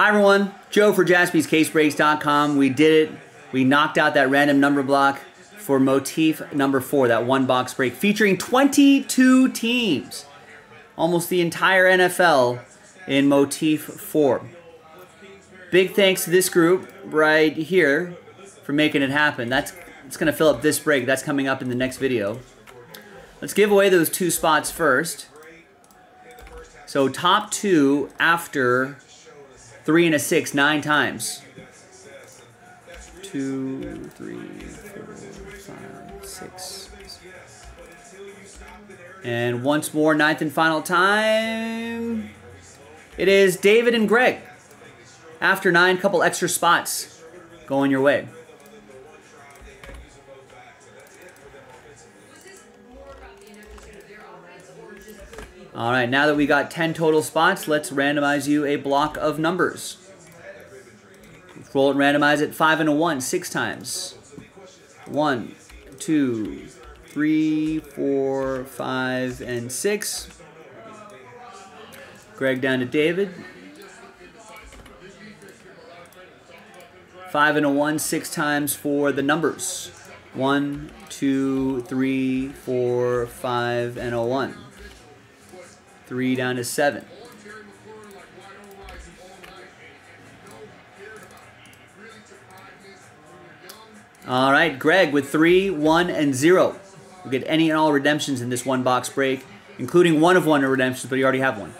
Hi everyone, Joe for JaspysCaseBreaks.com. We did it. We knocked out that random number block for Motif number 4, that one box break featuring 22 teams. Almost the entire NFL in Motif 4. Big thanks to this group right here for making it happen. It's going to fill up this break. That's coming up in the next video. Let's give away those 2 spots first. So top 2 after 3 and a 6, 9 times. 2, 3, 4, 5, 6. And once more, 9th and final time. It is David and Greg. After 9, couple extra spots going your way. All right, now that we got 10 total spots, let's randomize you a block of numbers. Roll and randomize it 5 and a 1, 6 times. 1, 2, 3, 4, 5, and 6. Greg down to David. 5 and a 1, 6 times for the numbers. 1, 2, 3, 4, 5, and a 1. 3 down to 7. All right, Greg with 3, 1, and 0. We'll get any and all redemptions in this one box break, including 1 of 1 redemptions, but you already have 1.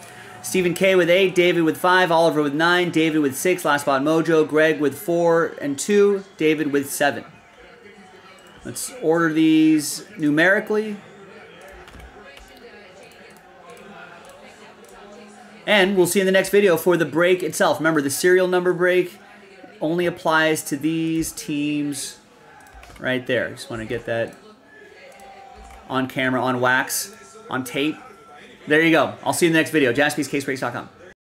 Stephen K with 8, David with 5, Oliver with 9, David with 6, Last Spot Mojo, Greg with 4 and 2, David with 7. Let's order these numerically. And we'll see you in the next video for the break itself. Remember, the serial number break only applies to these teams right there. Just want to get that on camera, on wax, on tape. There you go. I'll see you in the next video. JaspysCaseBreaks.com.